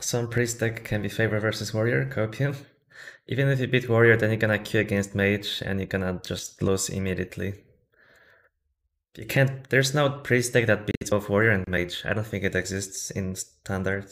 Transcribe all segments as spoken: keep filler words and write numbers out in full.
Some priest deck can be favor versus warrior, copium. Even if you beat warrior, then you're gonna queue against mage and you're gonna just lose immediately. You can't, there's no priest deck that beats both warrior and mage. I don't think it exists in standard.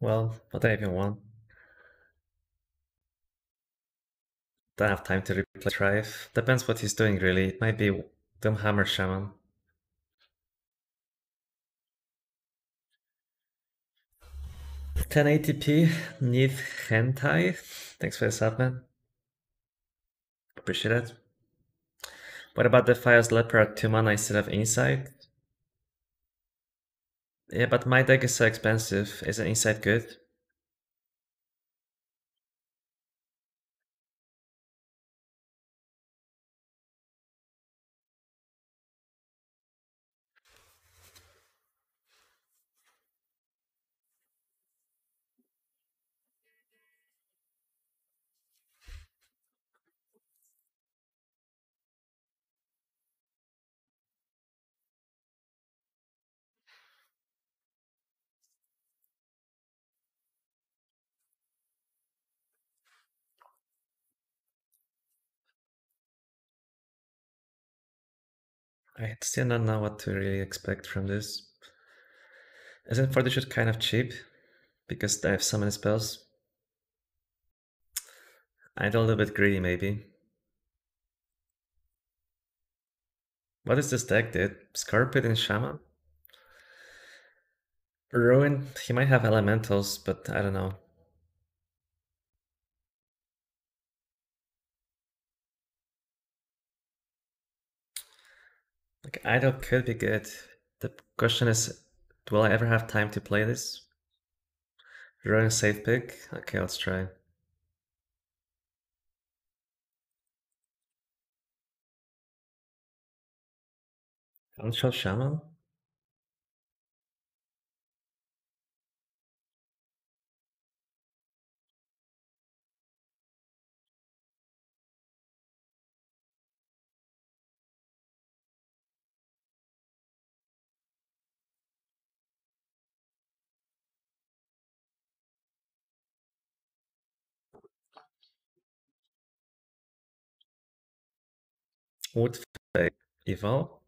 Well, what do I even want? Don't have time to replay Thrive. Depends what he's doing, really. It might be Doomhammer Shaman. ten eighty p, need hentai. Thanks for the sub, man. Appreciate it. What about the Defias Lepard two mana instead of Insight? Yeah, but my deck is so expensive. Isn't Insight good? I still don't know what to really expect from this. Isn't fortitude kind of cheap? Because I have so many spells. I'm a little bit greedy, maybe. What is this deck, dude? Scarpet and Shaman? Ruin? He might have elementals, but I don't know. Like, idle could be good. The question is, will I ever have time to play this? Ruin safe pick? Okay, let's try. Unshot Shaman? Would fake evil?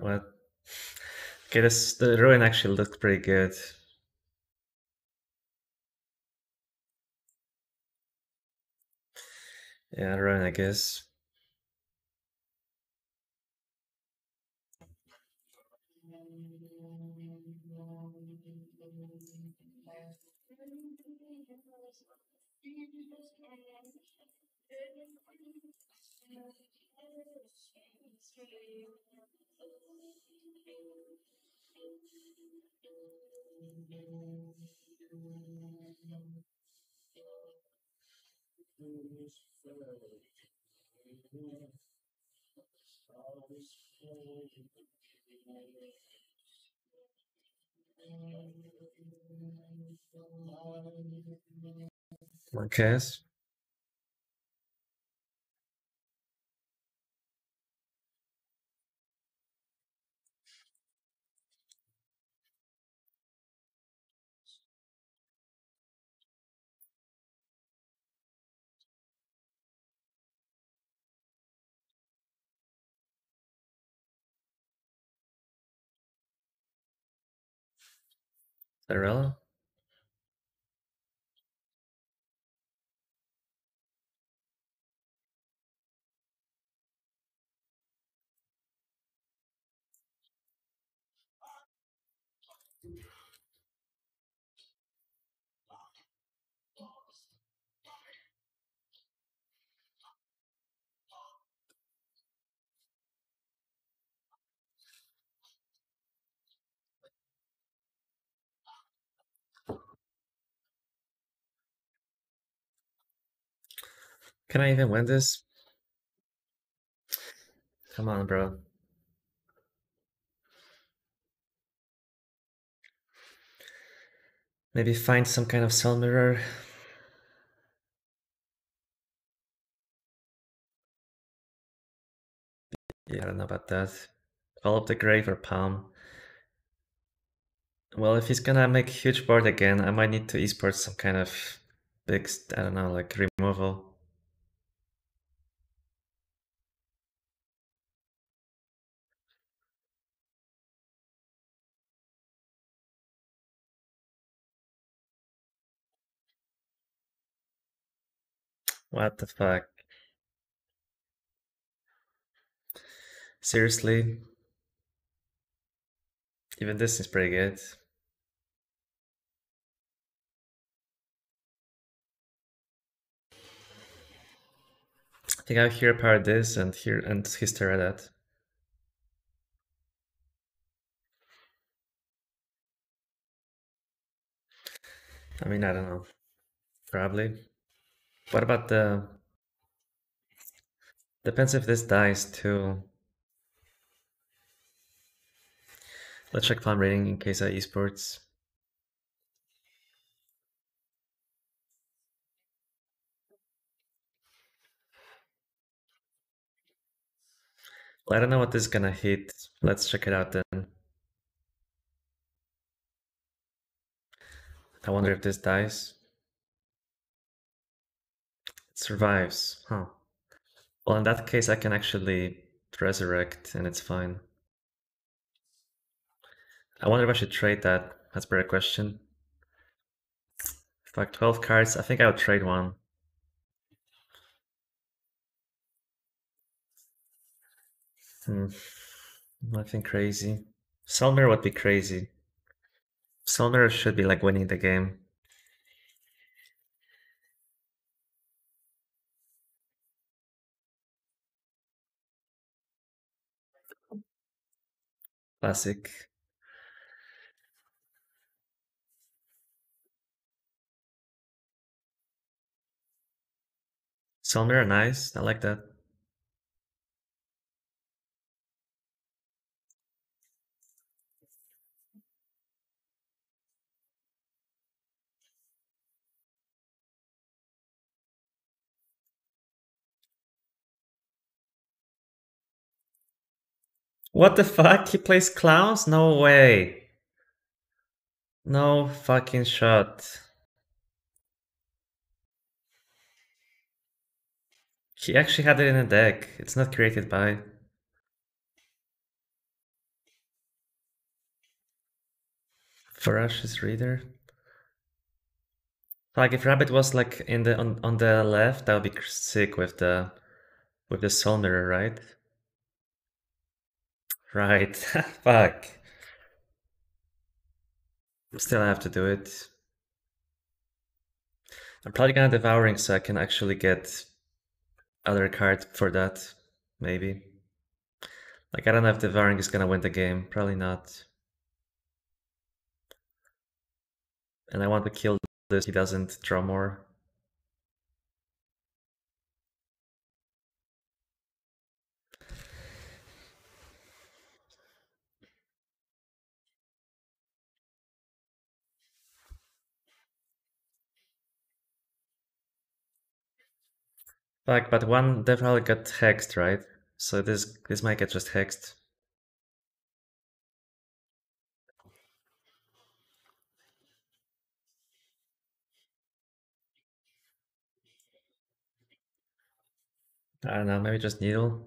What? Okay, this, the ruin actually looked pretty good. Yeah, ruin, I guess. Marquez. Xyrella. Can I even win this? Come on, bro. Maybe find some kind of cell mirror. Yeah, I don't know about that. Call up the grave or palm. Well, if he's gonna make huge board again, I might need to esports some kind of big, I don't know, like removal. What the fuck? Seriously? Even this is pretty good. I think I'll here power this and here and hysteria that. I mean, I don't know. Probably. What about the... Depends if this dies too. Let's check palm rating in case I esports. Well, I don't know what this is gonna hit. Let's check it out then. I wonder if this dies. Survives, huh? Well, in that case, I can actually resurrect and it's fine. I wonder if I should trade that. That's a better question. Fuck, twelve cards. I think I would trade one. Hmm. Nothing crazy. Cell mirror would be crazy. Cell mirror should be like winning the game. Classic. Cell mirror, nice. I like that. What the fuck? He plays clowns? No way. No fucking shot. He actually had it in a deck. It's not created by. Ferocious Reader. Like if Rabbit was like in the on, on the left, that would be sick with the with the soul mirror, right? Right, fuck. Still have to do it. I'm probably gonna Devouring so I can actually get other card for that, maybe. Like, I don't know if Devouring is gonna win the game. Probably not. And I want to kill this, he doesn't draw more. Fuck, but one definitely got hexed, right? So this this might get just hexed. I don't know, maybe just Needle?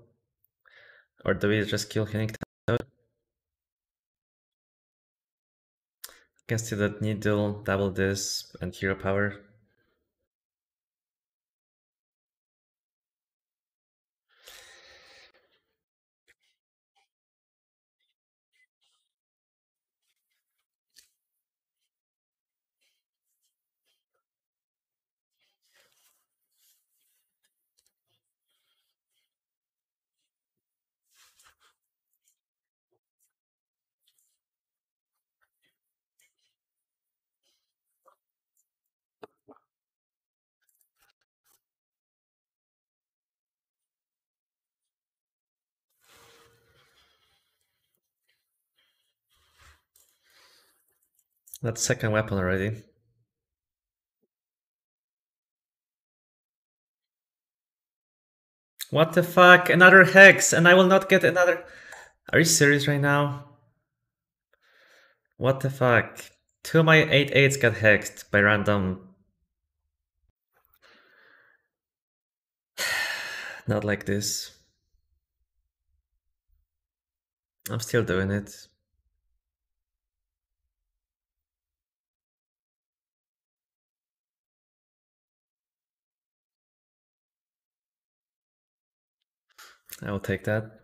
Or do we just kill Healing Toad? I can see that Needle, double this, and Hero Power. That's second weapon already. What the fuck? Another hex, and I will not get another. Are you serious right now? What the fuck? Two of my eight eights got hexed by random. Not like this. I'm still doing it. I will take that.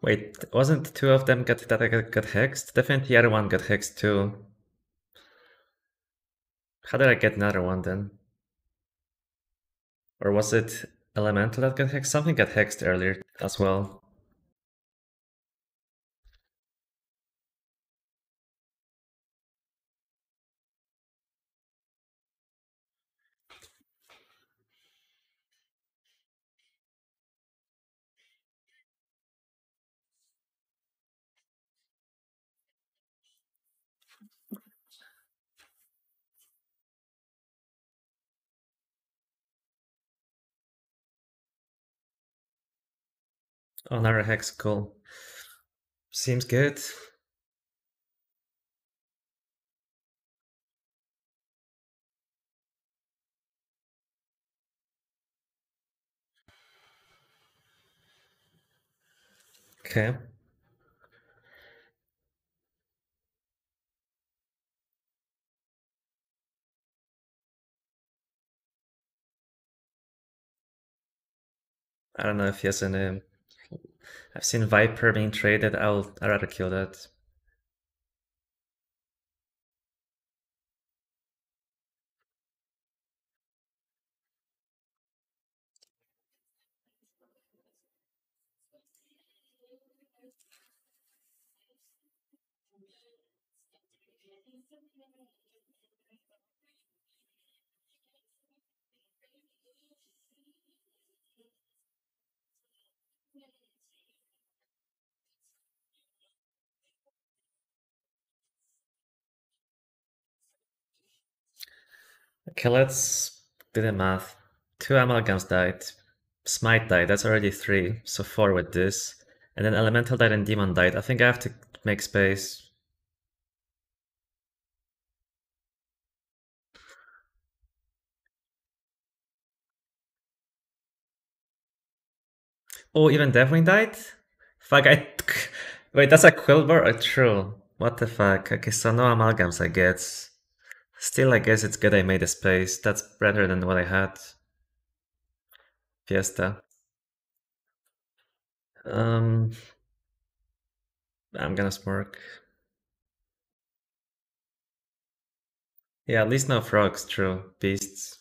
Wait, wasn't two of them got, that got, got hexed? Definitely the other one got hexed too. How did I get another one then? Or was it Elemental that got hexed? Something got hexed earlier as well. Another hex, cool. Seems good. Okay. I don't know if he has a name. I've seen Viper being traded. I'll I'd rather kill that. Okay, let's do the math. Two Amalgams died. Smite died, that's already three, so four with this. And then Elemental died and Demon died. I think I have to make space. Oh, even Deathwing died? Fuck, I... Wait, that's a Quillbar? Oh, true. What the fuck? Okay, so no Amalgams, I guess. Still, I guess it's good I made a space. That's better than what I had. Fiesta. Um, I'm gonna smirk. Yeah, at least no frogs, true. Beasts.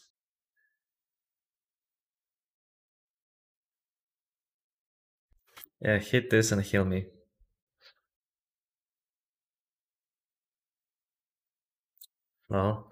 Yeah, hit this and heal me. Well,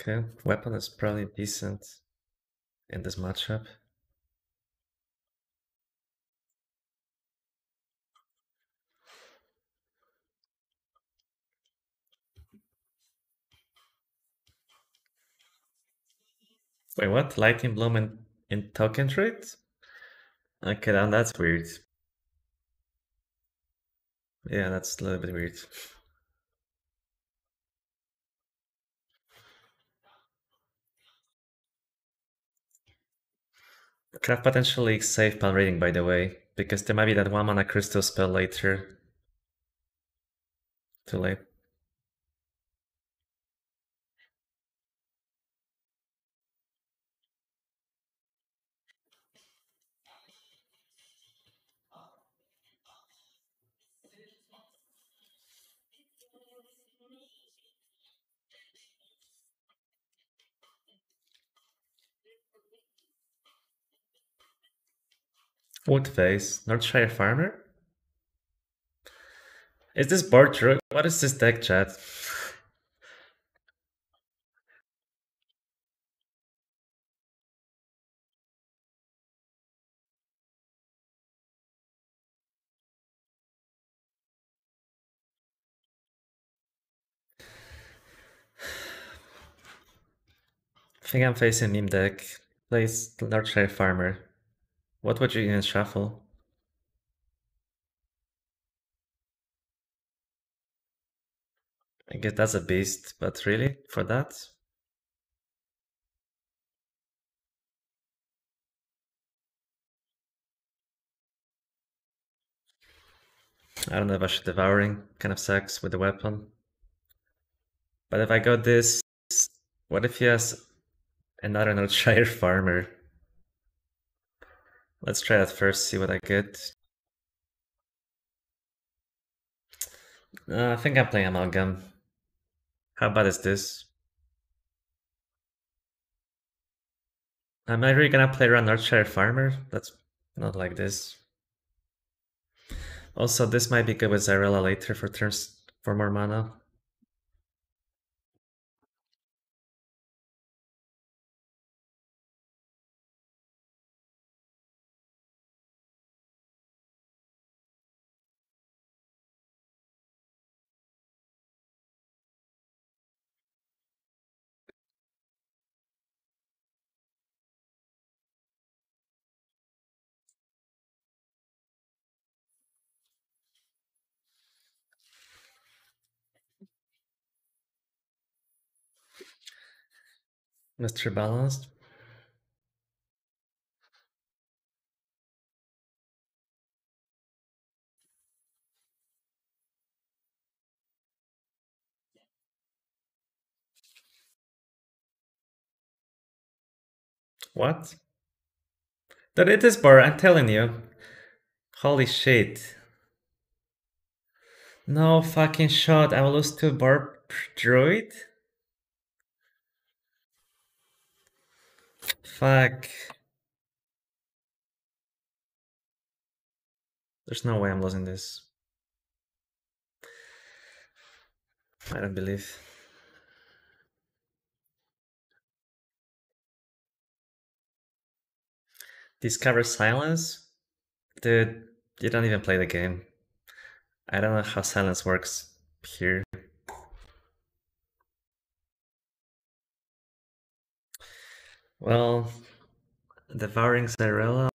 okay, weapon is probably decent in this matchup. Wait, what? Lightning Bloom in, in token trade? Okay, then that's weird. Yeah, that's a little bit weird. Craft potentially save Palm Reading, by the way, because there might be that one mana crystal spell later. Too late. What face? Northshire Farmer? Is this board true? What is this deck, chat? I think I'm facing meme deck. Place Northshire Farmer. What would you even shuffle? I guess that's a beast, but really? For that? I don't know if I should devouring, kind of sucks with the weapon. But if I got this, what if he has another Northshire Farmer? Let's try that first, see what I get. Uh, I think I'm playing Amalgam. How bad is this? Am I really gonna play around Northshire Farmer? That's not like this. Also, this might be good with Xyrella later for turns for more mana. Mister Balanced. What? That it is bar, I'm telling you. Holy shit. No fucking shot, I will lose to bar Druid? Fuck. There's no way I'm losing this. I don't believe. Discover silence? Dude, you don't even play the game. I don't know how silence works here. Well, devouring Xyrella.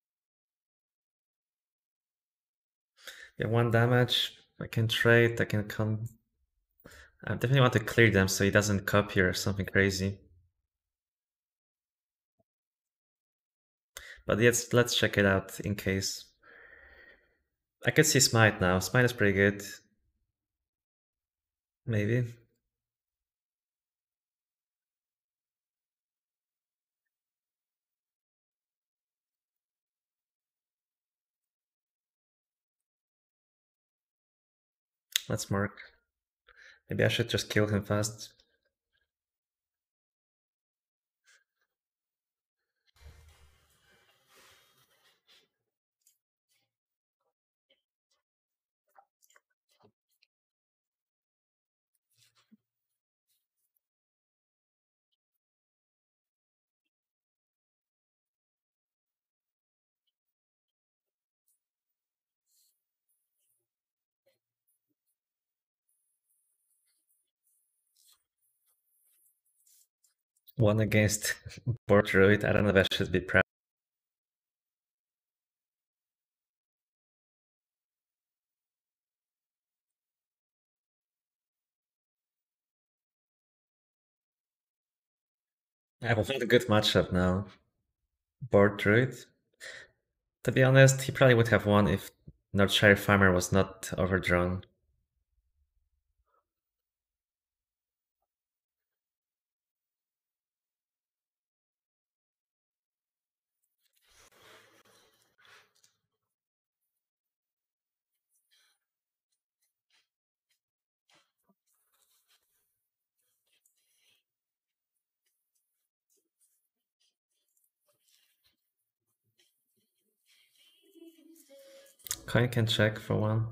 Yeah, one damage. I can trade, I can come. I definitely want to clear them so he doesn't copy or something crazy. But yes, let's check it out in case. I can see Smite now. Smite is pretty good. Maybe. Let's mark. Maybe I should just kill him fast. One against board druid, I don't know if I should be proud. I have a good matchup now. Board druid. To be honest, he probably would have won if Northshire Farmer was not overdrawn. I can check for one. I'm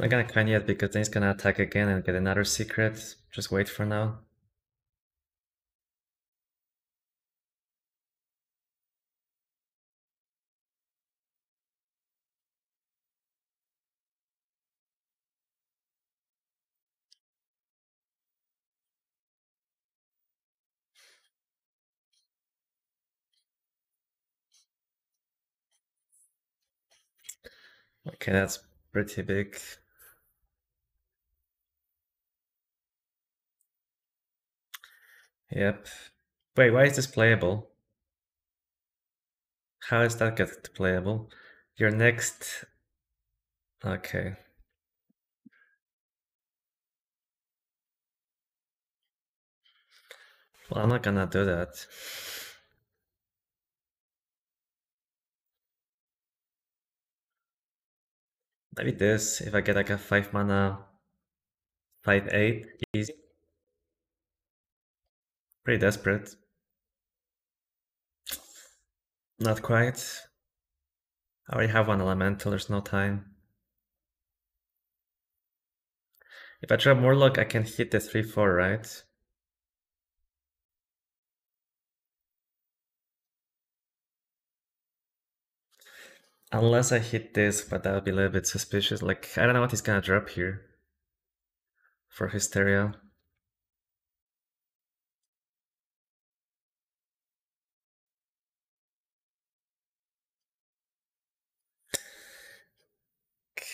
not gonna coin yet because then he's gonna attack again and get another secret. Just wait for now. Okay, that's pretty big. Yep. Wait, why is this playable? How is that get playable? Your next... Okay. Well, I'm not gonna do that. Maybe this, if I get like a five mana, five eight, easy. Pretty desperate. Not quite. I already have one elemental, there's no time. If I drop Warlock, I can hit the three four, right? Unless I hit this, but that would be a little bit suspicious. Like, I don't know what he's gonna drop here for Hysteria.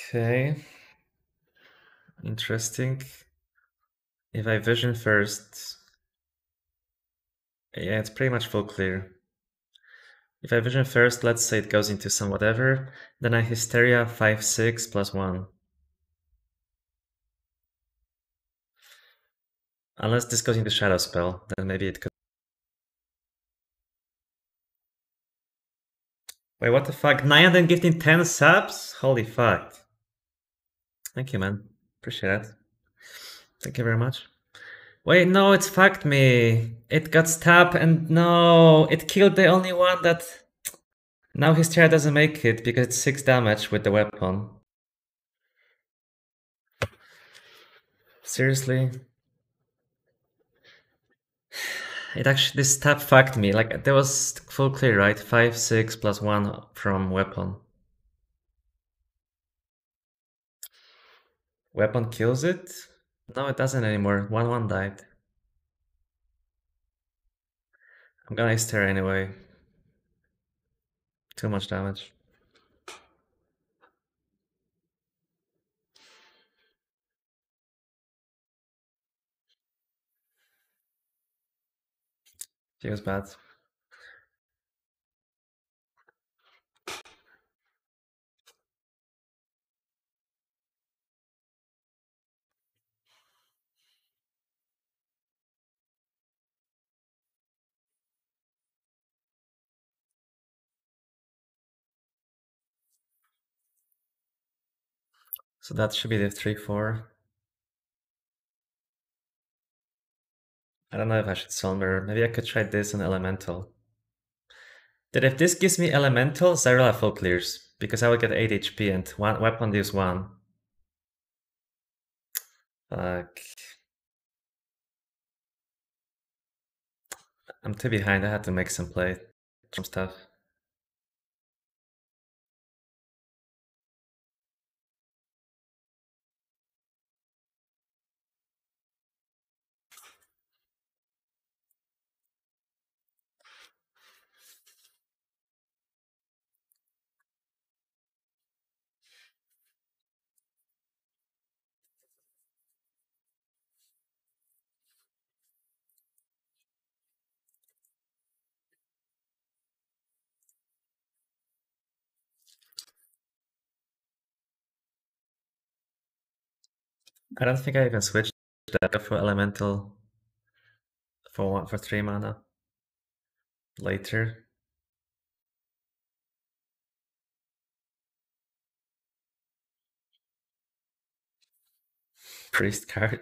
Okay. Interesting. If I vision first... Yeah, it's pretty much full clear. If I vision first, let's say it goes into some whatever, then I Hysteria five six plus one. Unless this goes into Shadow Spell, then maybe it could. Wait, what the fuck? Nyan then gifting ten subs? Holy fuck. Thank you, man. Appreciate it. Thank you very much. Wait, no, it fucked me. It got stabbed and no, it killed the only one that... Now his chair doesn't make it because it's six damage with the weapon. Seriously? It actually, this stab fucked me. Like, there was full clear, right? five, six plus one from weapon. Weapon kills it? No, it doesn't anymore. one one died. I'm gonna stare anyway. Too much damage. Feels bad. So that should be the three four. I don't know if I should Soulmare. Maybe I could try this on Elemental. That if this gives me Elemental, Xyrella full clears. Because I will get eight H P and one weapon deals one. Fuck. I'm too behind. I had to make some play. Some stuff. I don't think I even switched that for elemental for one for three mana later. Priest card.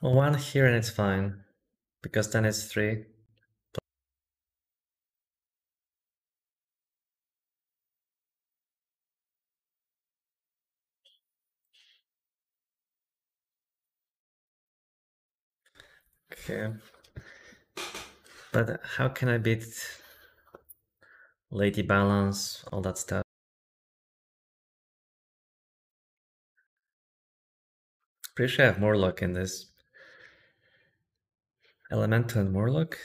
One here and it's fine, because then it's three. Okay. But how can I beat Lady Balance, all that stuff? Pretty sure I have more luck in this. Elemental and Morlock.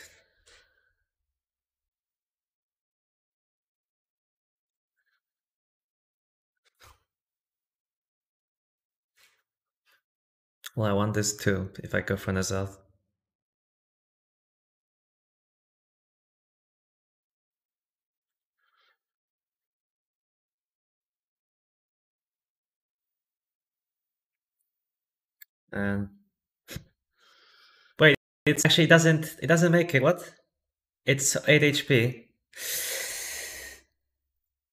Well, I want this too, if I go for N'Zoth. And it actually doesn't, it doesn't make it, what? It's eight H P.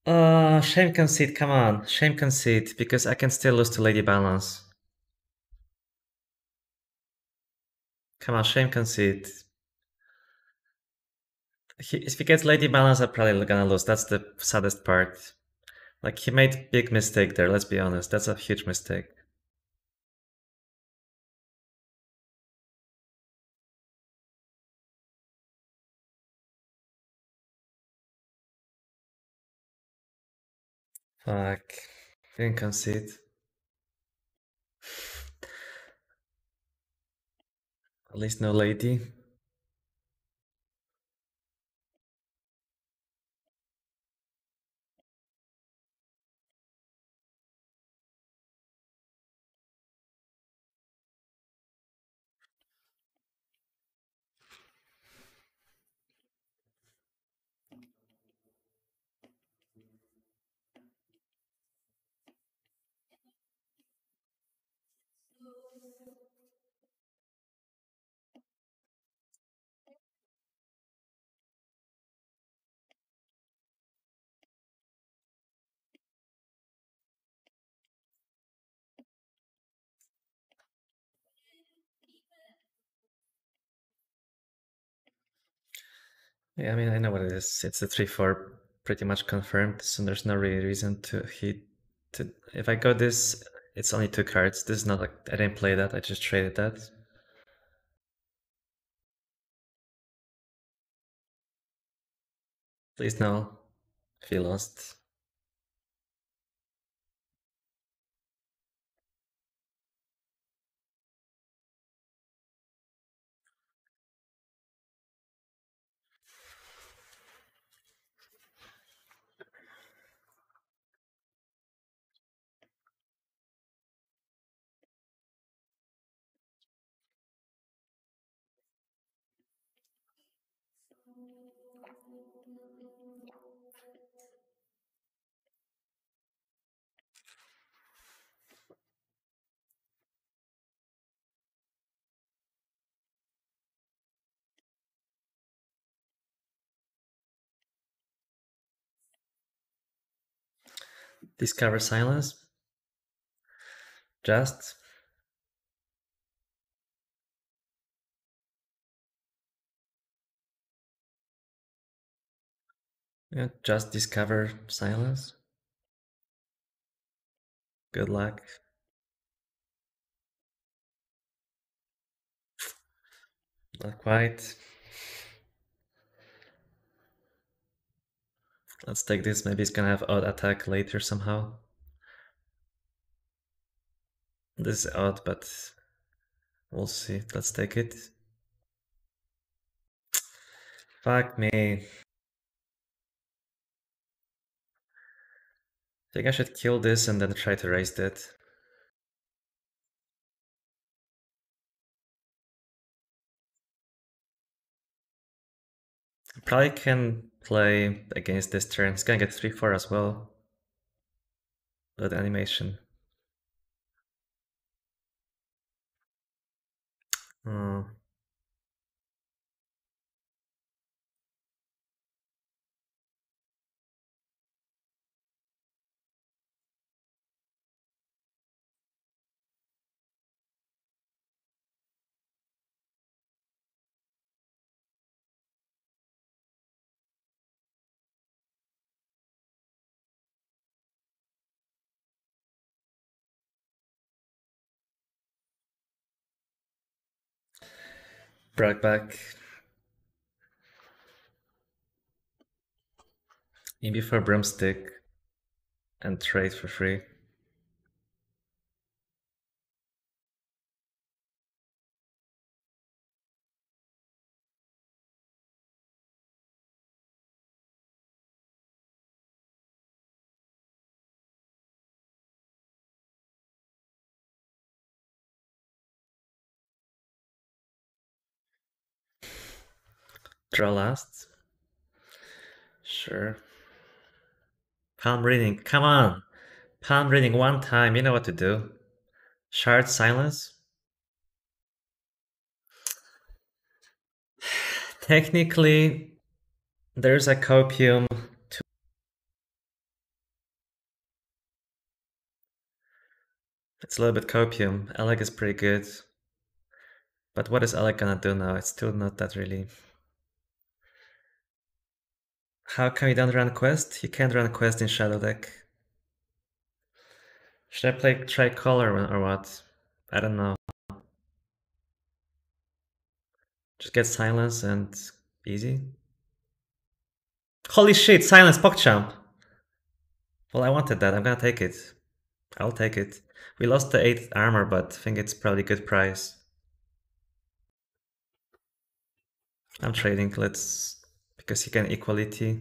Uh, shame conceit, come on. Shame conceit, because I can still lose to Lady Balance. Come on, shame conceit. He, if he gets Lady Balance, I'm probably gonna lose. That's the saddest part. Like, he made a big mistake there, let's be honest. That's a huge mistake. Fuck, didn't concede. At least no lady. Yeah, I mean, I know what it is. It's a three four pretty much confirmed, so there's no really reason to hit. To... If I go this, it's only two cards. This is not like I didn't play that, I just traded that. Please no, if you lost. Discover silence. Just yeah, just discover silence. Good luck. Not quite. Let's take this, maybe it's gonna have odd attack later somehow. This is odd, but we'll see. Let's take it. Fuck me. I think I should kill this and then try to raise that. Probably can play against this turn. It's gonna get three four as well. Good animation. Hmm. Brought back. Maybe for broomstick and trade for free. Draw last. Sure. Palm reading. Come on. Palm reading one time. You know what to do. Shard silence. Technically, there's a copium. To... It's a little bit copium. Alec is pretty good. But what is Alec gonna do now? It's still not that really. How can he don't run quest? He can't run quest in shadow deck. Should I play tricolor or what? I don't know. Just get silence and easy. Holy shit! Silence PogChamp! Well, I wanted that. I'm gonna take it. I'll take it. We lost the eight armor, but I think it's probably a good price. I'm trading. Let's... Because he can equality.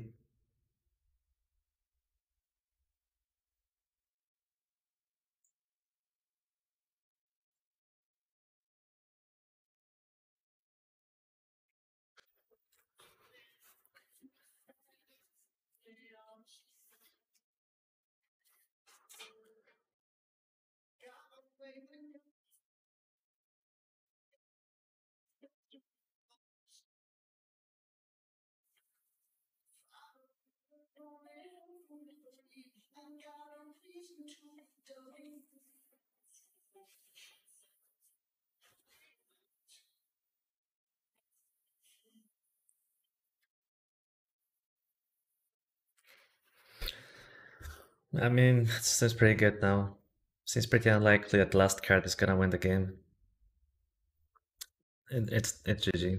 I mean, it seems pretty good now. Seems pretty unlikely that the last card is gonna win the game. It, it's it's G G.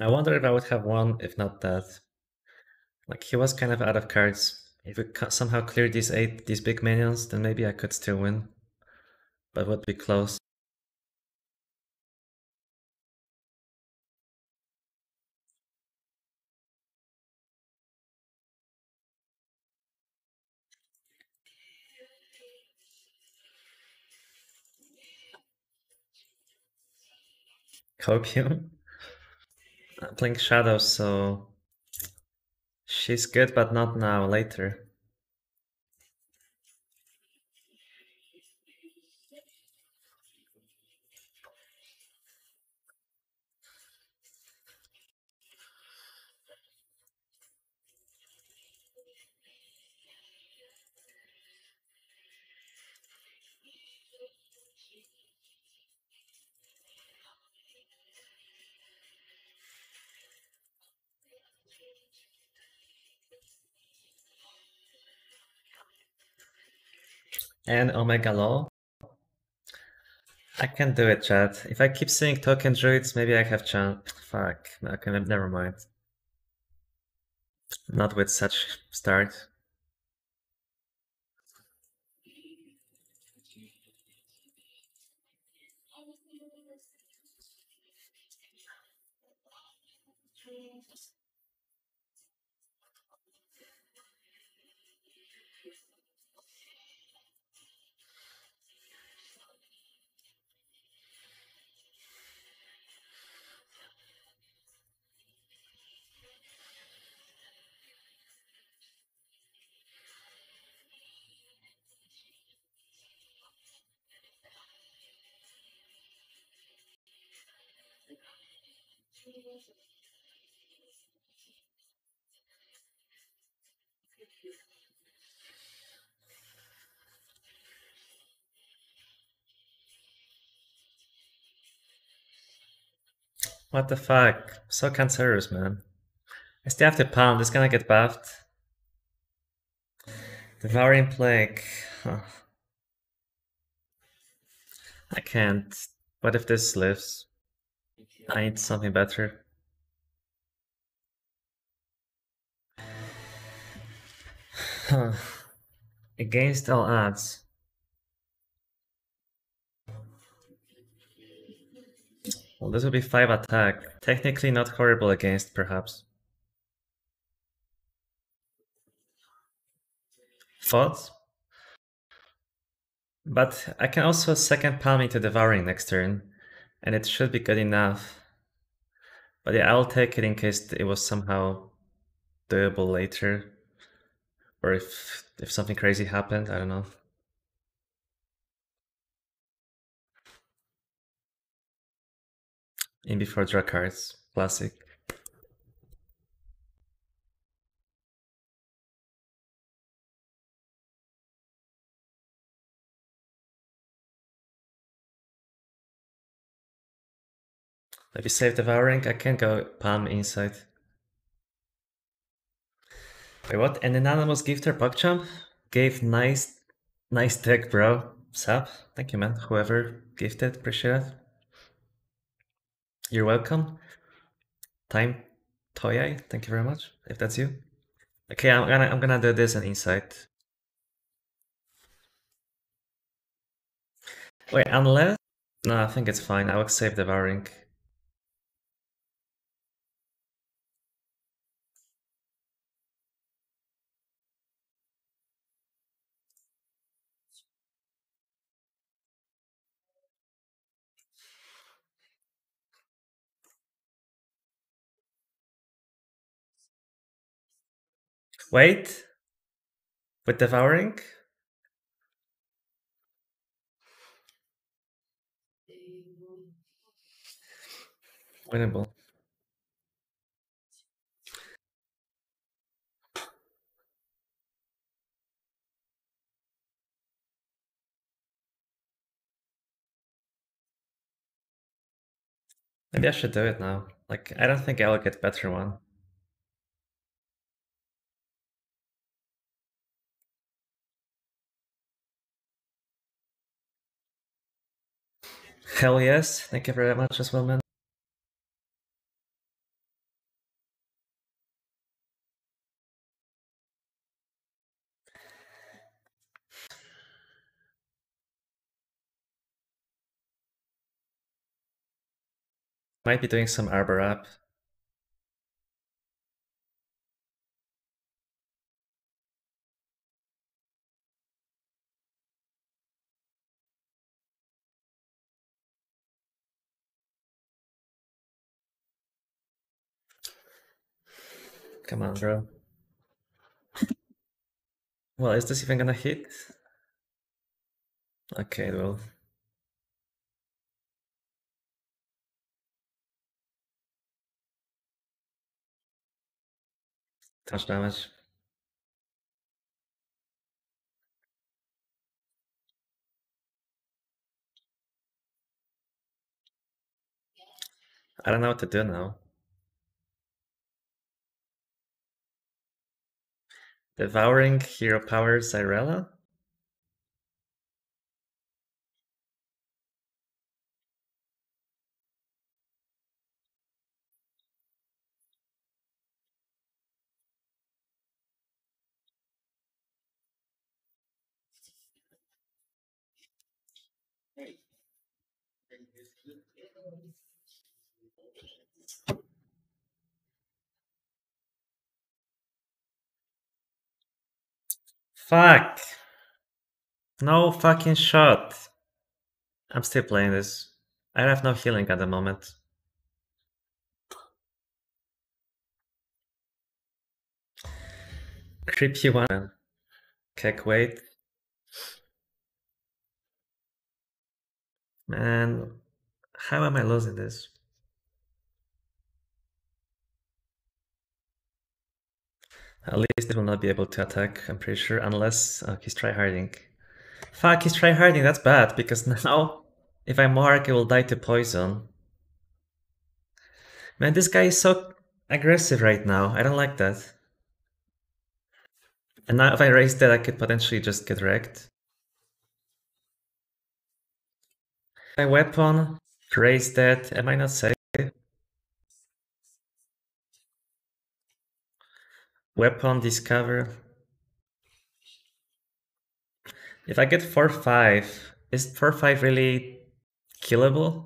I wonder if I would have won if not that. Like, he was kind of out of cards. If we somehow clear these eight, these big minions, then maybe I could still win, but it would be close. Copium. I'm playing Shadow, so she's good, but not now, later. And Omega Law. I can do it, chat. If I keep seeing token druids, maybe I have chance. Fuck. Okay, never mind. Not with such start. What the fuck? So cancerous, man. I still have to pound. It's gonna get buffed. Devouring Plague. Huh. I can't. What if this lives? I need something better. Huh. Against all odds. Well, this will be five attack. Technically not horrible against, perhaps. Thoughts? But I can also second palm into Devouring next turn, and it should be good enough. But yeah, I'll take it in case it was somehow doable later. Or if, if something crazy happened, I don't know. In before draw cards, classic. Maybe save Devouring. I can't go palm inside. Wait, what? An anonymous gifter, PogChamp, gave nice, nice deck, bro. Sup? Thank you, man. Whoever gifted, appreciate it. You're welcome. Time Toyai, thank you very much. If that's you. Okay, I'm gonna I'm gonna do this and insight. Wait, unless no, I think it's fine. I will save Devouring. Wait. With Devouring? Winnable. Maybe I should do it now. Like, I don't think I'll get a better one. Hell yes, thank you very much as well, man. Might be doing some Arbor up. Come on, bro. Well, is this even gonna hit? Okay, it will. Touch damage. I don't know what to do now. Devouring Hero Power Xyrella? Fuck. No fucking shot. I'm still playing this. I have no healing at the moment. Creepy one. Keck wait. Man, how am I losing this? At least they will not be able to attack, I'm pretty sure, unless... Oh, he's tryharding. Fuck, he's tryharding, that's bad, because now, if I mark, it will die to poison. Man, this guy is so aggressive right now, I don't like that. And now if I raise that, I could potentially just get wrecked. My weapon, raise that, am I not safe? Weapon, discover. If I get four five, is four five really killable?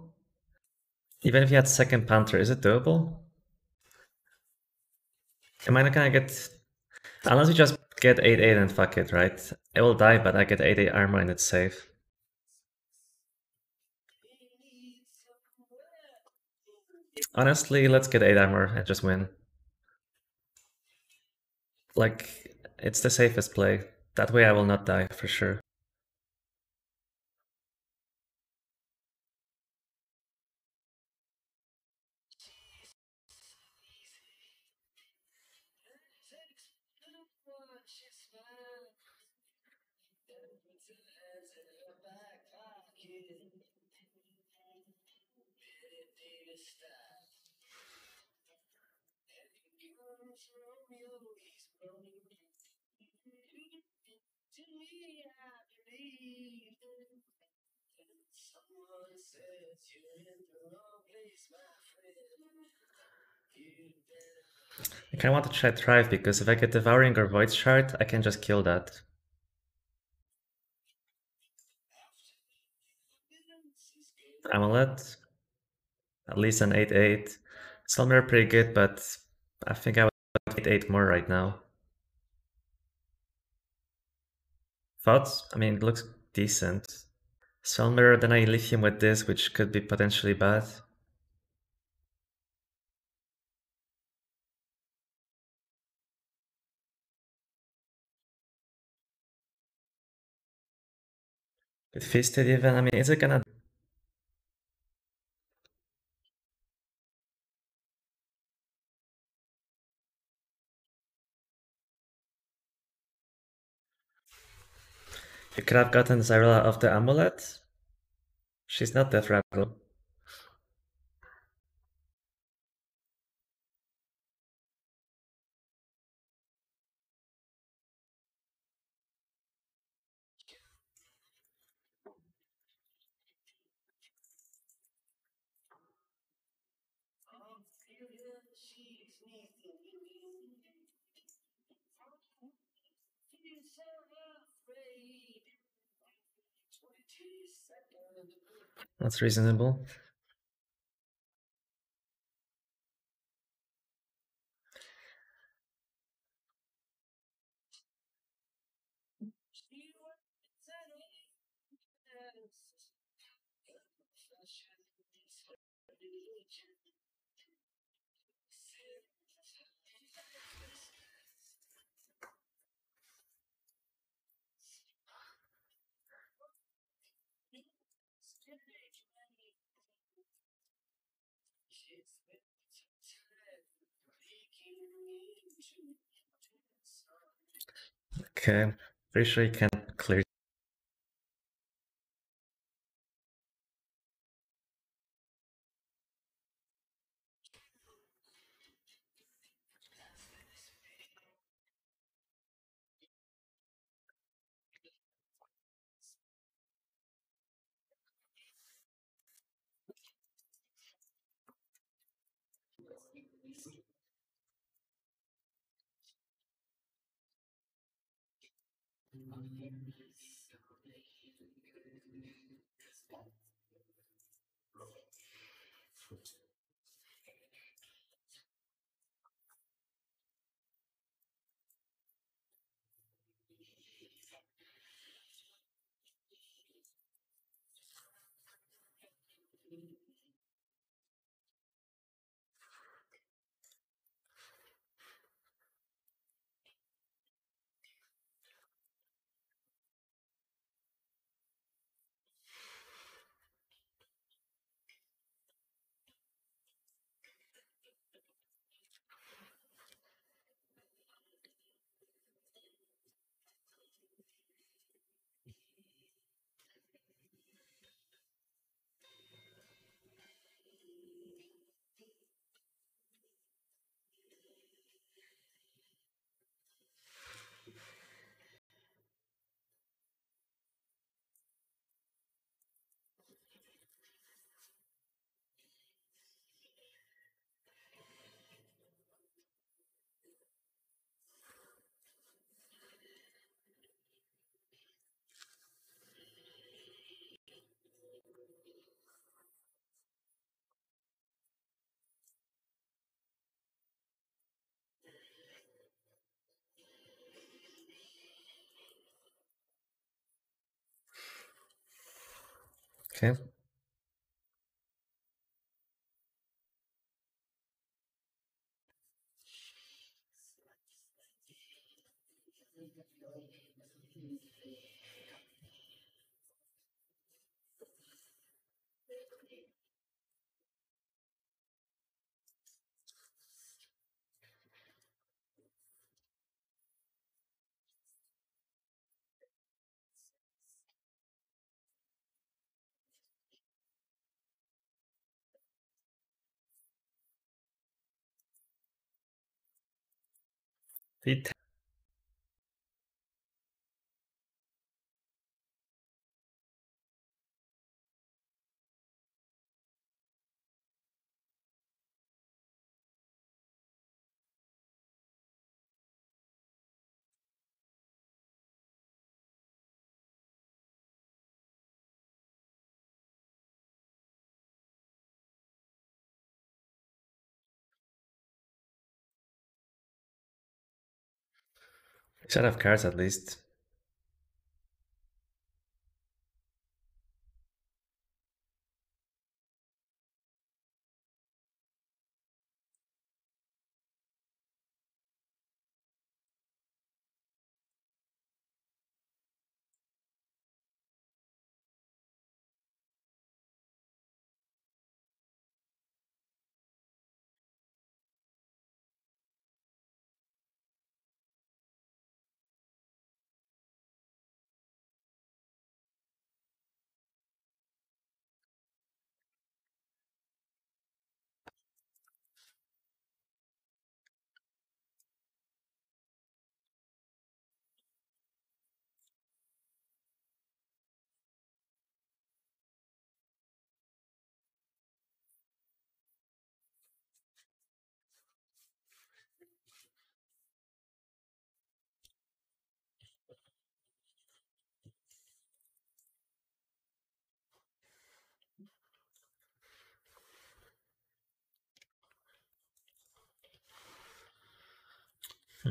Even if you had second Panther, is it doable? Am I not gonna get... Unless you just get eight eight and fuck it, right? It will die, but I get eight eight armor and it's safe. Honestly, let's get eight armor and just win. Like, it's the safest play. That way I will not die, for sure. I want to try Thrive, because if I get Devouring or Void Shard, I can just kill that. Amulet. At least an eight eight. Some are pretty good, but I think I would eight eight more right now. Thoughts? I mean, it looks decent. Soul Mirror, then I leave him with this, which could be potentially bad. Good fist even. I mean, it's like an. You could have gotten Xyrella of the amulet. She's not that fragile. That's reasonable. Okay, pretty sure you can't clear. Okay. It should have cards at least.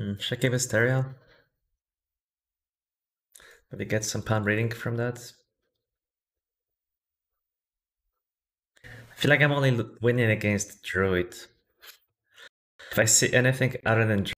Mm, checking Mysteria. Maybe get some palm reading from that. I feel like I'm only winning against Druid. If I see anything other than Druid.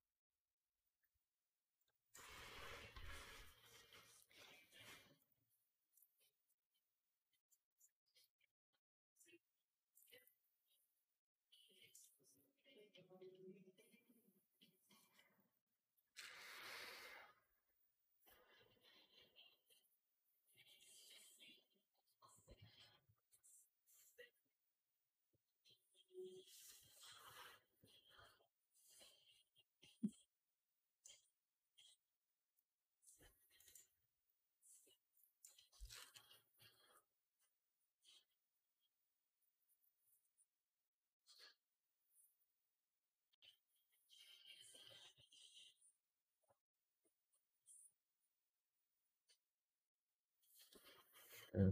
Mm.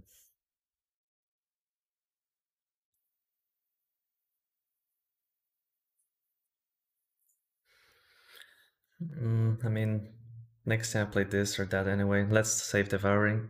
Mm, I mean, next time I play this or that anyway. Let's save Devouring.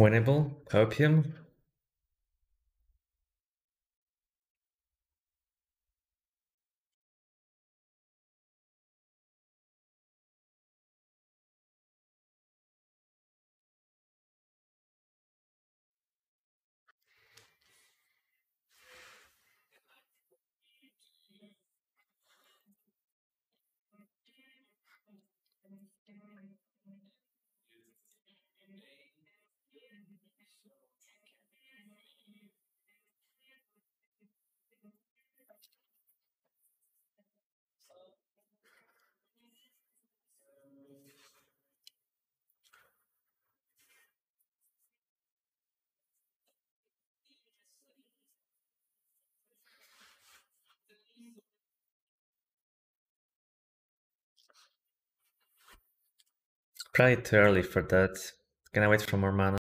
Winnable, Opium. Probably too early for that. Can I wait for more mana?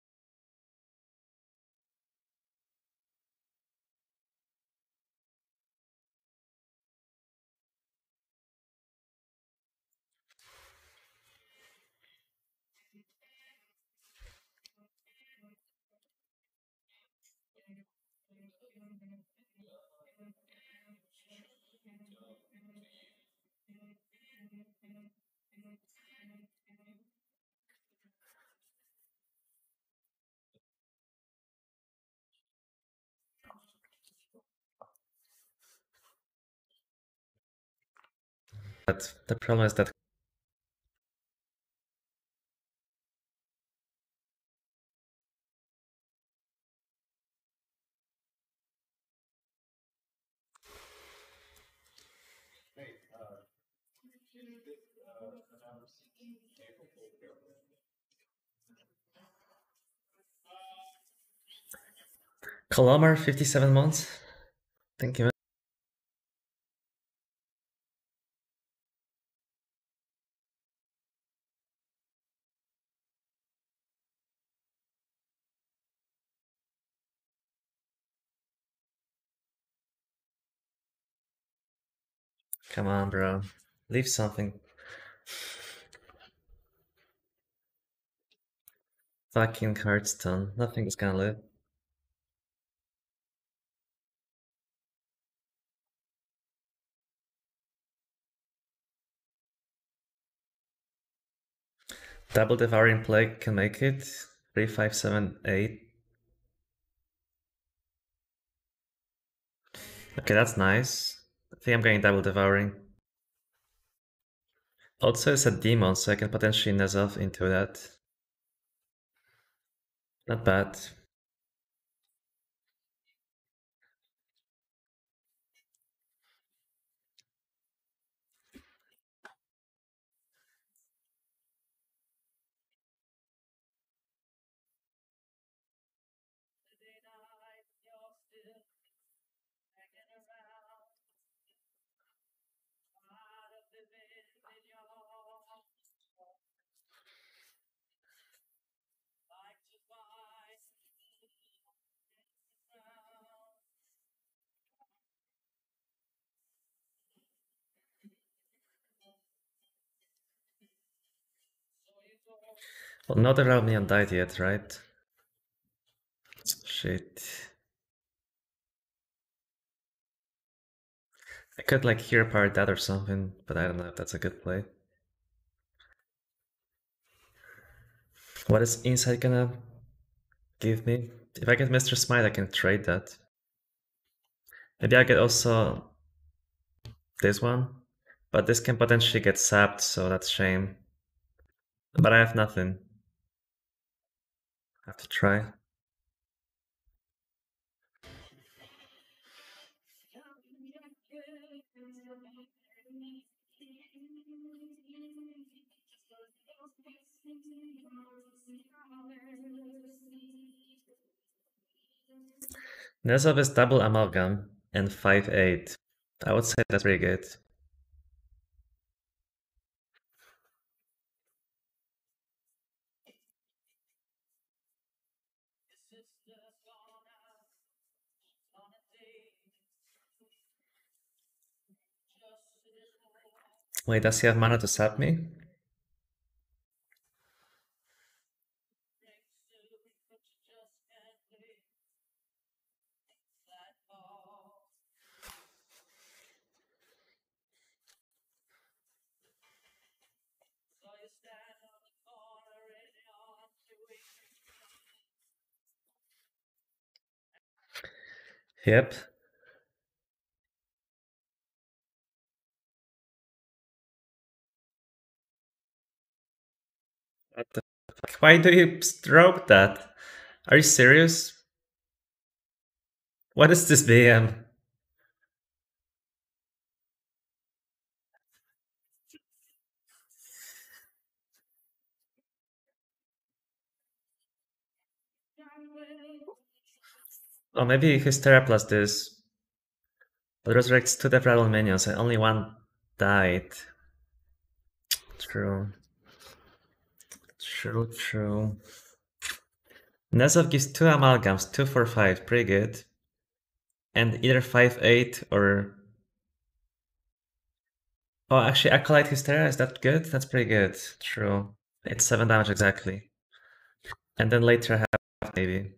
But the problem is that Kalmar fifty-seven months. Thank you. Come on, bro. Leave something. Fucking Hearthstone. Nothing is gonna live. Double Devouring Plague can make it. Three, five, seven, eight. Okay, that's nice. I think I'm going double Devouring. Also, it's a demon, so I can potentially N'Zoth into that. Not bad. Well, not allowed me undied yet, right? Shit. I could like hero power that or something, but I don't know if that's a good play. What is Insight gonna give me? If I get Mister Smite, I can trade that. Maybe I get also this one, but this can potentially get sapped, so that's a shame. But I have nothing. I have to try. N'Zoth is double amalgam and five eight. I would say that's pretty good. Wait, does he have mana to sap me? Yep. What the fuck? Why do you stroke that? Are you serious? What is this B M? Oh, maybe Hysteria plus this. But resurrects two death rattle minions and only one died. True. True, true. N'Zoth gives two amalgams, two for five, pretty good. And either five eight or oh, actually Acolyte Hysteria, is that good? That's pretty good. True. It's seven damage exactly. And then later half maybe.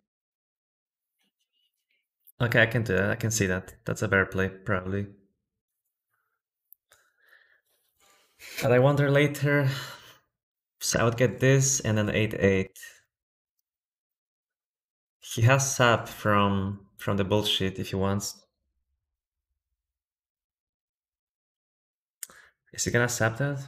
Okay, I can do that. I can see that. That's a better play, probably. But I wonder later. So I would get this and an eight eight. He has sap from from the bullshit if he wants. Is he gonna sap that?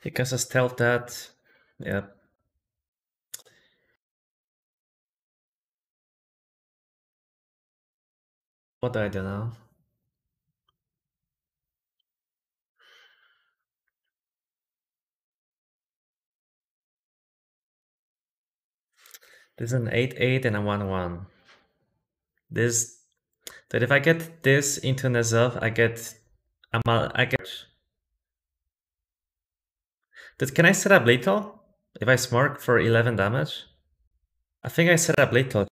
He can just stealth that. Yep. What do I do now? This is an eight eight and a one one. This that if I get this into N'Zoth, I get Amal I get Did, can I set up lethal if I smirk for eleven damage? I think I set up lethal.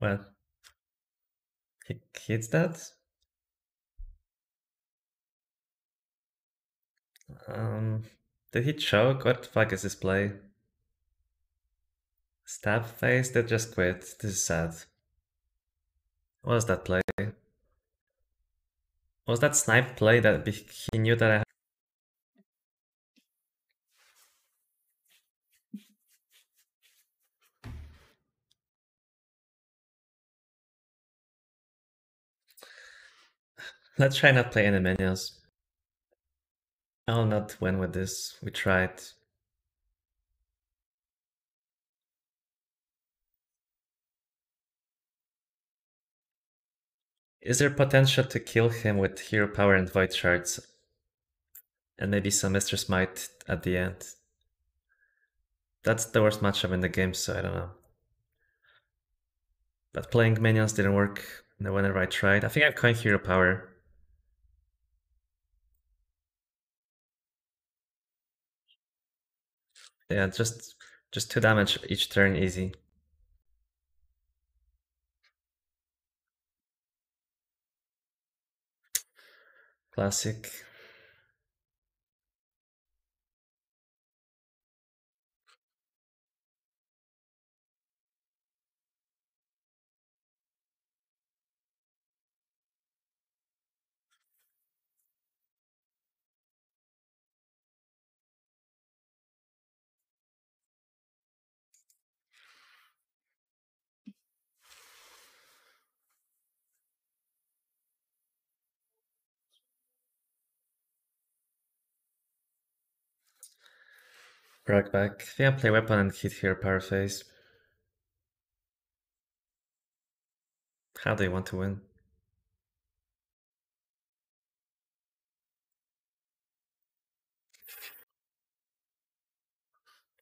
Well, he hits that. Um, did he choke? What the fuck is this play? Stab face? They just quit. This is sad. What was that play? Was that snipe play that he knew that I had? Let's try not play any minions. I'll not win with this. We tried. Is there potential to kill him with hero power and void shards? And maybe some Mister Smite at the end. That's the worst matchup in the game, so I don't know. But playing minions didn't work whenever I tried. I think I'm coined hero power. Yeah, just just two damage each turn, easy. Classic. Rock back. Yeah, play weapon and hit here power phase. How do you want to win?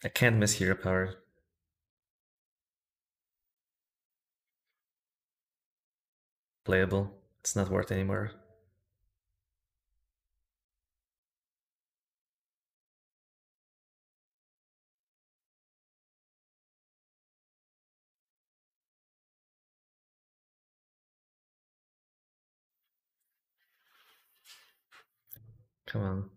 I can't miss hero power. Playable. It's not worth anymore. Come on.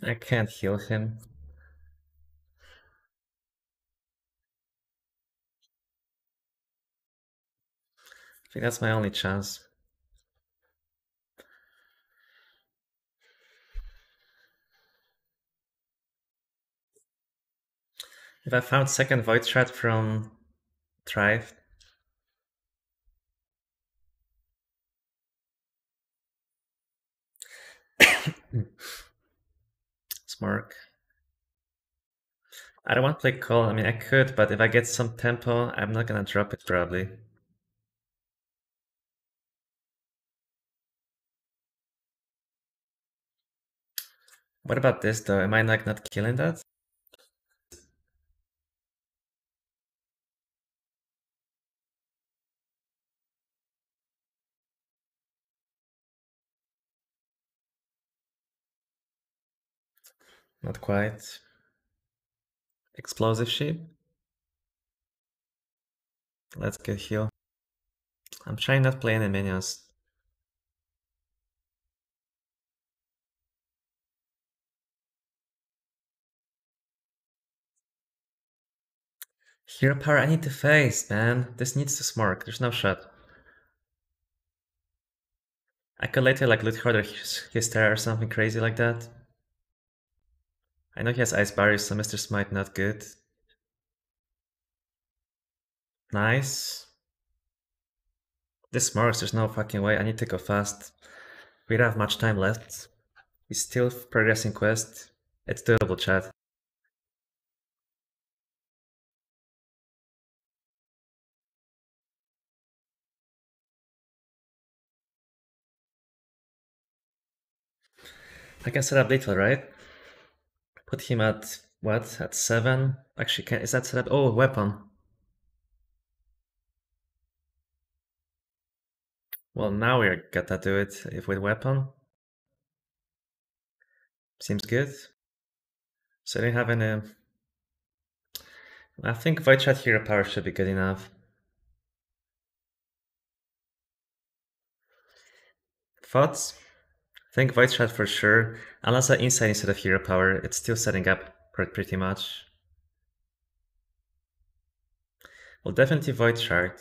I can't heal him. I think that's my only chance. If I found second Void Shard from Thrive, Mark. I don't want to play call. I mean, I could, but if I get some tempo, I'm not gonna drop it probably. What about this though? Am I like not killing that? Not quite. Explosive sheep. Let's get heal. I'm trying not to play any minions. Hero power, I need to face, man. This needs to smirk. There's no shot. I could later like loot harder his terror or something crazy like that. I know he has Ice Barrier, so Mister Smite not good. Nice. This marks, there's no fucking way. I need to go fast. We don't have much time left. We're still progressing quest. It's doable, chat. I can set up little, right? Put him at, what, at seven? Actually, can, is that set up? Oh, weapon. Well, now we're gonna do it if with weapon. Seems good. So I don't have any... I think Void Shard Hero Power should be good enough. Thoughts? I think Void Shard for sure, unless I inside instead of Hero Power, it's still setting up pretty much. Well, definitely Void Shard.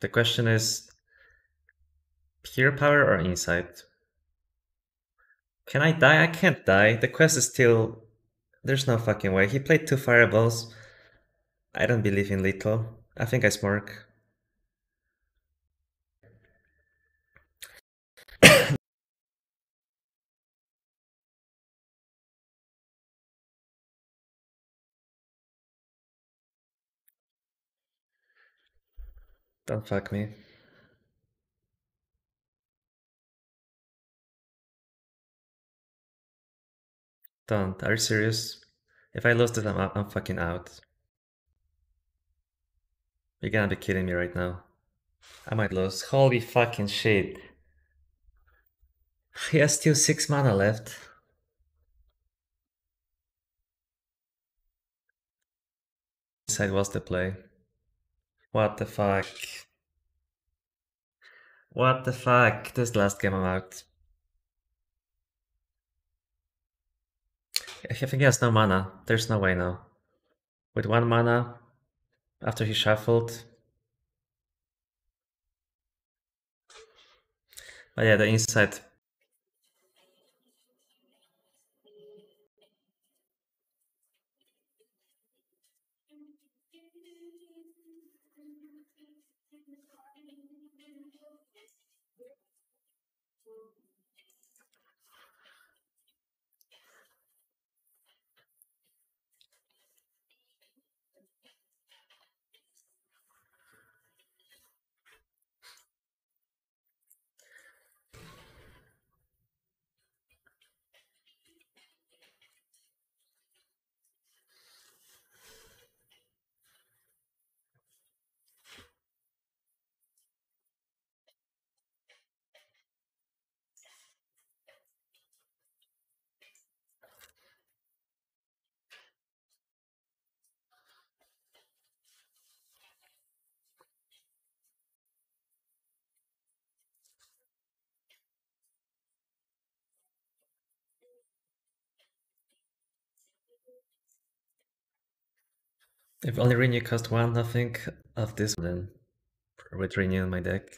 The question is, Hero Power or Insight? Can I die? I can't die. The quest is still... There's no fucking way. He played two fireballs. I don't believe in little. I think I smirk. Don't fuck me. Don't. Are you serious? If I lost it, I'm up. I'm fucking out. You're gonna be kidding me right now. I might lose. Holy fucking shit. He has still six mana left. Inside was the play. What the fuck? What the fuck? This is the last game I'm out. I think he has no mana. There's no way now. With one mana, after he shuffled. But yeah, the insight. If only Renew cost one, I think of this then with Renew in my deck.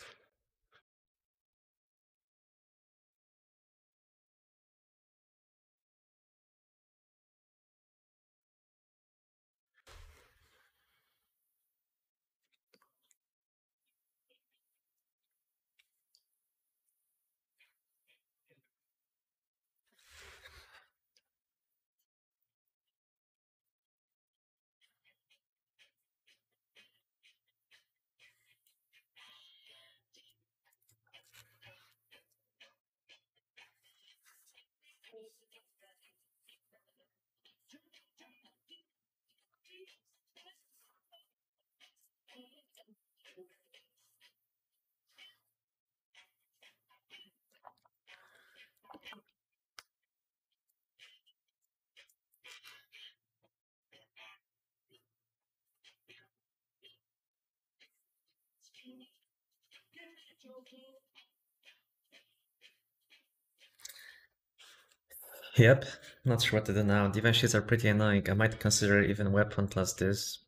Yep, not sure what to do now. Divine Shields are pretty annoying. I might consider even weapon class this.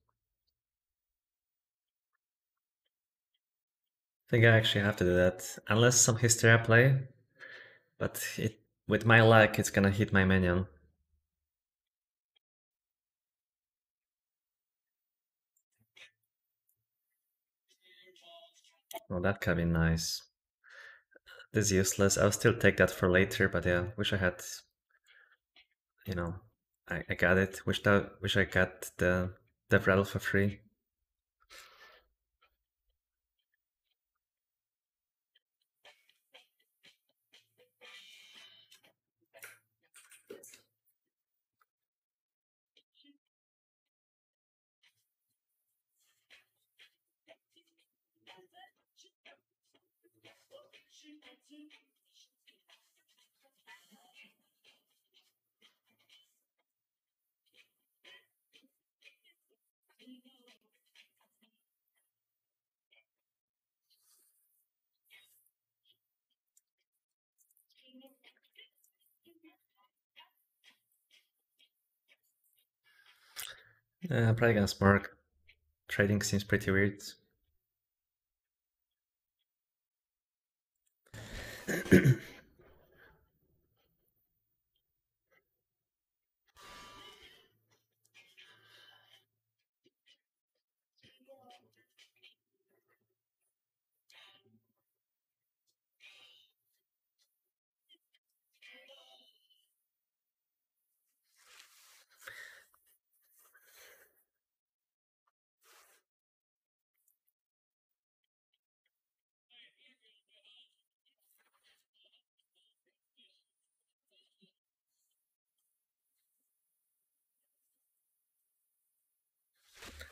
I think I actually have to do that, unless some Hysteria play, but it, with my luck it's gonna hit my minion. Oh, that could be nice. This is useless. I'll still take that for later, but yeah, wish I had, you know, I, I got it. Wish that, wish I got the the rattle for free. Uh, I'm probably gonna spark. Trading seems pretty weird.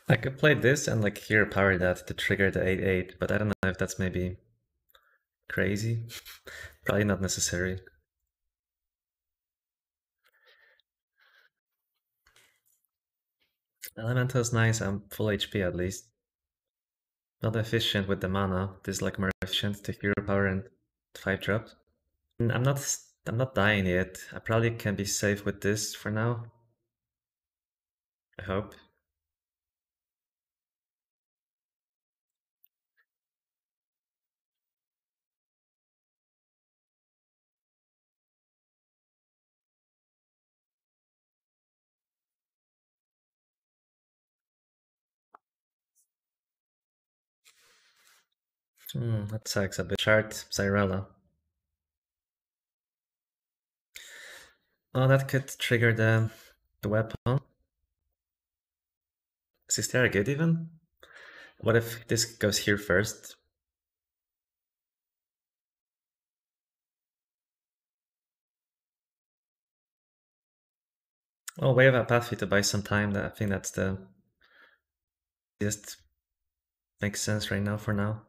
I could play this and like here power that to trigger the eight eight, but I don't know if that's maybe crazy. Probably not necessary. Elemental's nice, I'm full H P at least. Not efficient with the mana, this is like more efficient to hero power and five drops. I'm not I'm not dying yet. I probably can be safe with this for now. I hope. Hmm, that sucks a bit. Shard, Xyrella. Oh, that could trigger the, the weapon. Is Hysteria good even? What if this goes here first? Oh, Wave Apathy to buy some time. I think that's the... just makes sense right now for now.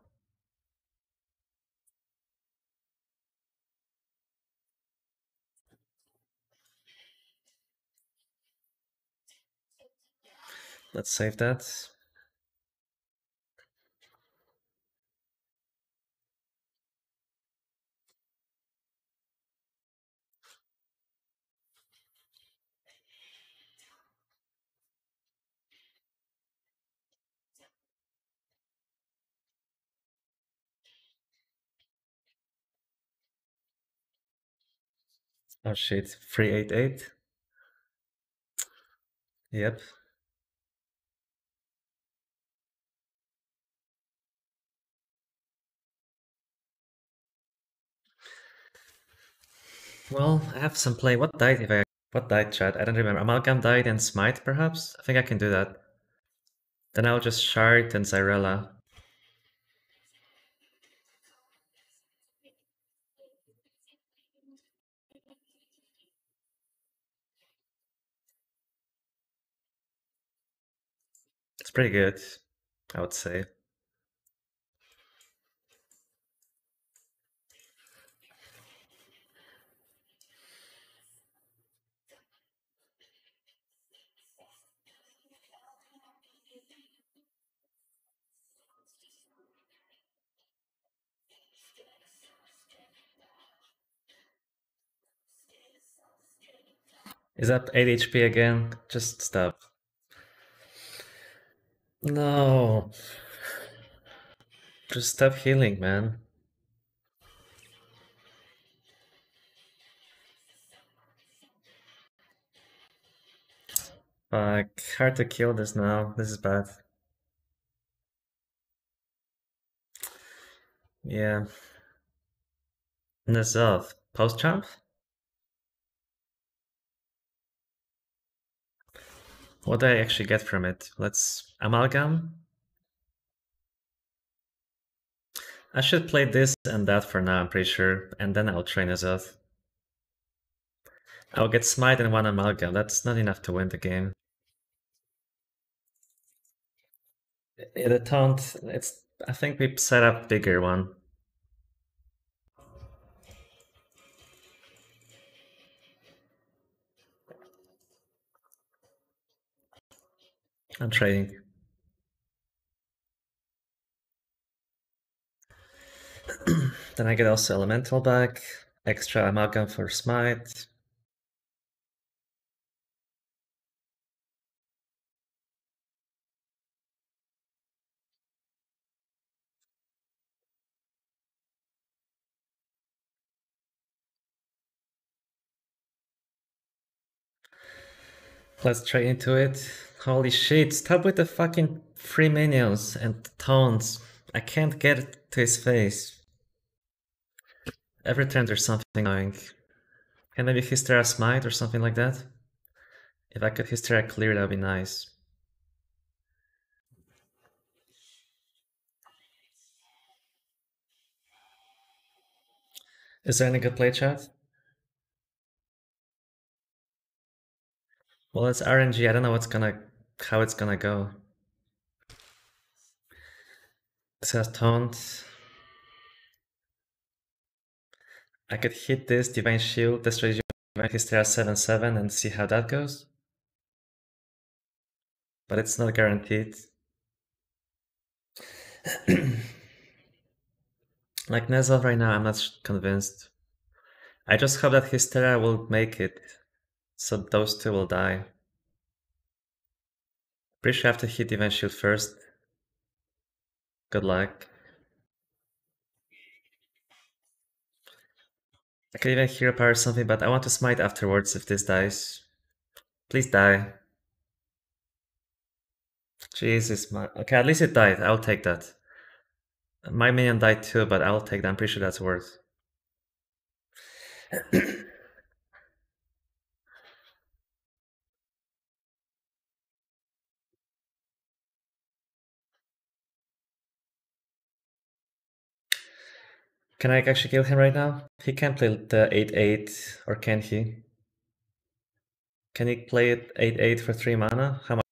Let's save that. Oh shit, three eight eight. Yep. Well, I have some play. What died if I what died chat? I don't remember. Amalgam died and Smite perhaps? I think I can do that. Then I'll just Shard and Xyrella. It's pretty good, I would say. Is that eight H P again? Just stop. No. Just stop healing, man. Fuck. Hard to kill this now. This is bad. Yeah. N'Zoth. Post jump? What do I actually get from it? Let's amalgam. I should play this and that for now, I'm pretty sure, and then I'll train N'Zoth. I'll get Smite and one amalgam. That's not enough to win the game. The taunt, it's I think we set up bigger one. I'm trading. Then I get also Elemental back, extra amalgam for Smite. Let's try into it. Holy shit, stop with the fucking free minions and taunts. I can't get to his face. Every turn there's something going. Can maybe Hysteria Smite or something like that? If I could Hysteria Clear, that would be nice. Is there any good play chat? Well, it's R N G, I don't know what's gonna how it's gonna go. It says taunt. I could hit this Divine Shield, destroy Divine Hysteria seven seven and see how that goes. But it's not guaranteed. Like N'Zoth right now, I'm not convinced. I just hope that Hysteria will make it. So those two will die. Pretty sure I have to hit Divine Shield first. Good luck. I can even Hero Power something, but I want to Smite afterwards if this dies. Please die. Jesus, my... Okay, at least it died. I'll take that. My minion died too, but I'll take that. I'm pretty sure that's worth. Can I actually kill him right now? He can't play the eight eight, or can he? Can he play it eight eight for three mana? How much?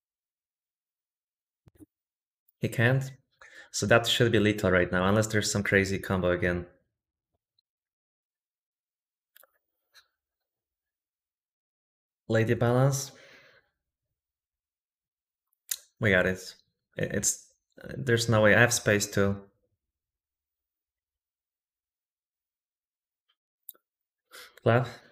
He can't? So that should be lethal right now, unless there's some crazy combo again. Lady Balance. We got it. It's... There's no way. I have space too. Left.